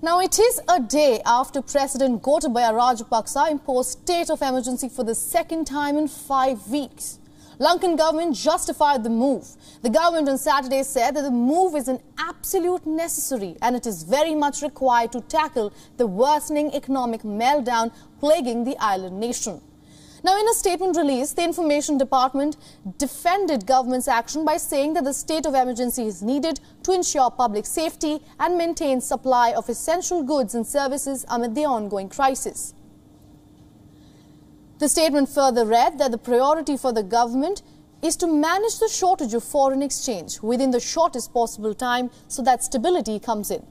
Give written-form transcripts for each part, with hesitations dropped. Now, it is a day after President Gotabaya Rajapaksa imposed state of emergency for the second time in 5 weeks. Lankan government justified the move. The government on Saturday said that the move is an absolute necessary and it is very much required to tackle the worsening economic meltdown plaguing the island nation. Now, in a statement released, the Information Department defended government's action by saying that the state of emergency is needed to ensure public safety and maintain supply of essential goods and services amid the ongoing crisis. The statement further read that the priority for the government is to manage the shortage of foreign exchange within the shortest possible time so that stability comes in.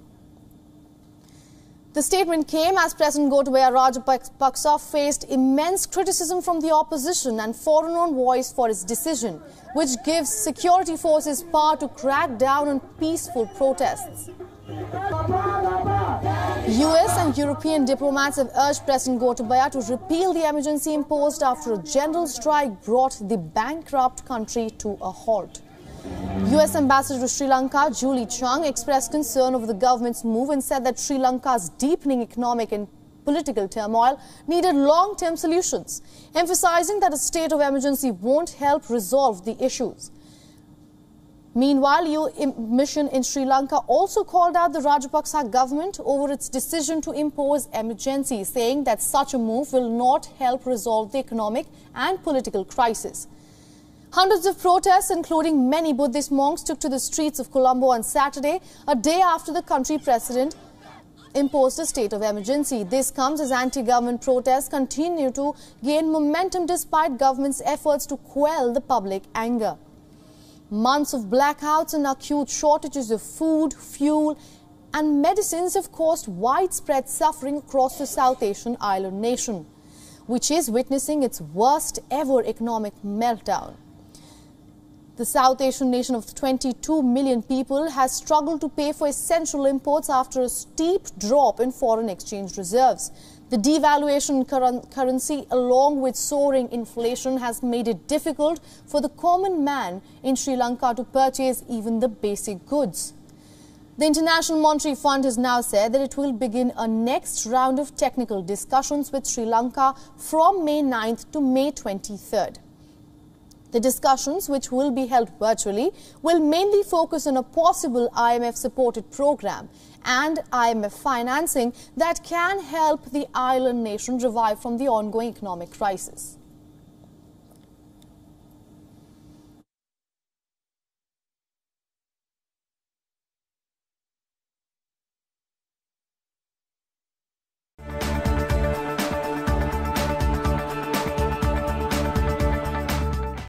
The statement came as President Gotabaya Rajapaksa faced immense criticism from the opposition and foreign voice for his decision, which gives security forces power to crack down on peaceful protests. US and European diplomats have urged President Gotabaya to repeal the emergency imposed after a general strike brought the bankrupt country to a halt. US Ambassador to Sri Lanka, Julie Chung, expressed concern over the government's move and said that Sri Lanka's deepening economic and political turmoil needed long-term solutions, emphasizing that a state of emergency won't help resolve the issues. Meanwhile, EU mission in Sri Lanka also called out the Rajapaksa government over its decision to impose emergency, saying that such a move will not help resolve the economic and political crisis. Hundreds of protests, including many Buddhist monks, took to the streets of Colombo on Saturday, a day after the country president imposed a state of emergency. This comes as anti-government protests continue to gain momentum despite government's efforts to quell the public anger. Months of blackouts and acute shortages of food, fuel and medicines have caused widespread suffering across the South Asian island nation, which is witnessing its worst ever economic meltdown. The South Asian nation of 22 million people has struggled to pay for essential imports after a steep drop in foreign exchange reserves. The devaluation currency along with soaring inflation has made it difficult for the common man in Sri Lanka to purchase even the basic goods. The International Monetary Fund has now said that it will begin a next round of technical discussions with Sri Lanka from May 9th to May 23rd. The discussions, which will be held virtually, will mainly focus on a possible IMF-supported program and IMF financing that can help the island nation revive from the ongoing economic crisis.